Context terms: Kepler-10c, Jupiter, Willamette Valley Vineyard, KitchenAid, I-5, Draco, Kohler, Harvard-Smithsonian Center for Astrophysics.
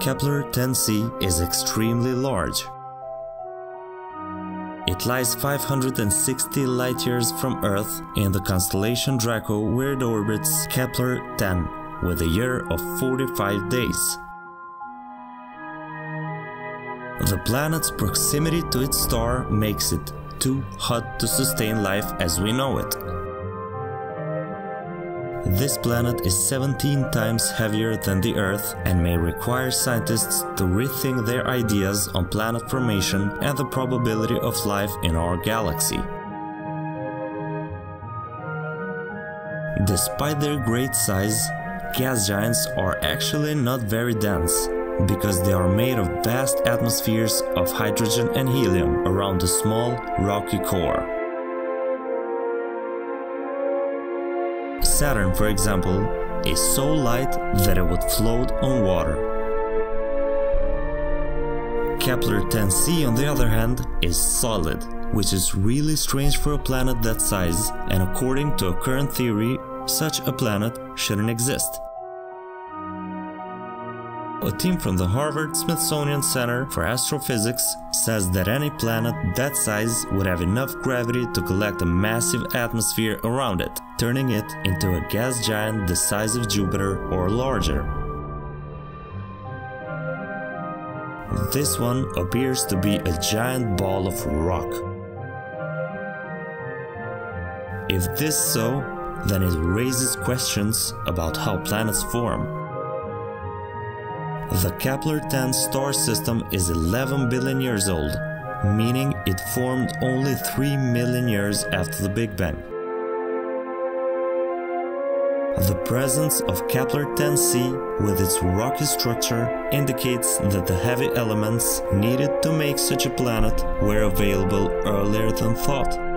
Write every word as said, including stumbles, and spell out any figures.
Kepler ten c is extremely large. It lies five hundred sixty light-years from Earth in the constellation Draco, where it orbits Kepler ten with a year of forty-five days. The planet's proximity to its star makes it too hot to sustain life as we know it. This planet is seventeen times heavier than the Earth and may require scientists to rethink their ideas on planet formation and the probability of life in our galaxy. Despite their great size, gas giants are actually not very dense, because they are made of vast atmospheres of hydrogen and helium around a small, rocky core. Saturn, for example, is so light that it would float on water. Kepler ten c, on the other hand, is solid, which is really strange for a planet that size, and according to a current theory, such a planet shouldn't exist. A team from the Harvard-Smithsonian Center for Astrophysics says that any planet that size would have enough gravity to collect a massive atmosphere around it, turning it into a gas giant the size of Jupiter or larger. This one appears to be a giant ball of rock. If this is so, then it raises questions about how planets form. The Kepler ten star system is eleven billion years old, meaning it formed only three million years after the Big Bang. The presence of Kepler ten c with its rocky structure indicates that the heavy elements needed to make such a planet were available earlier than thought.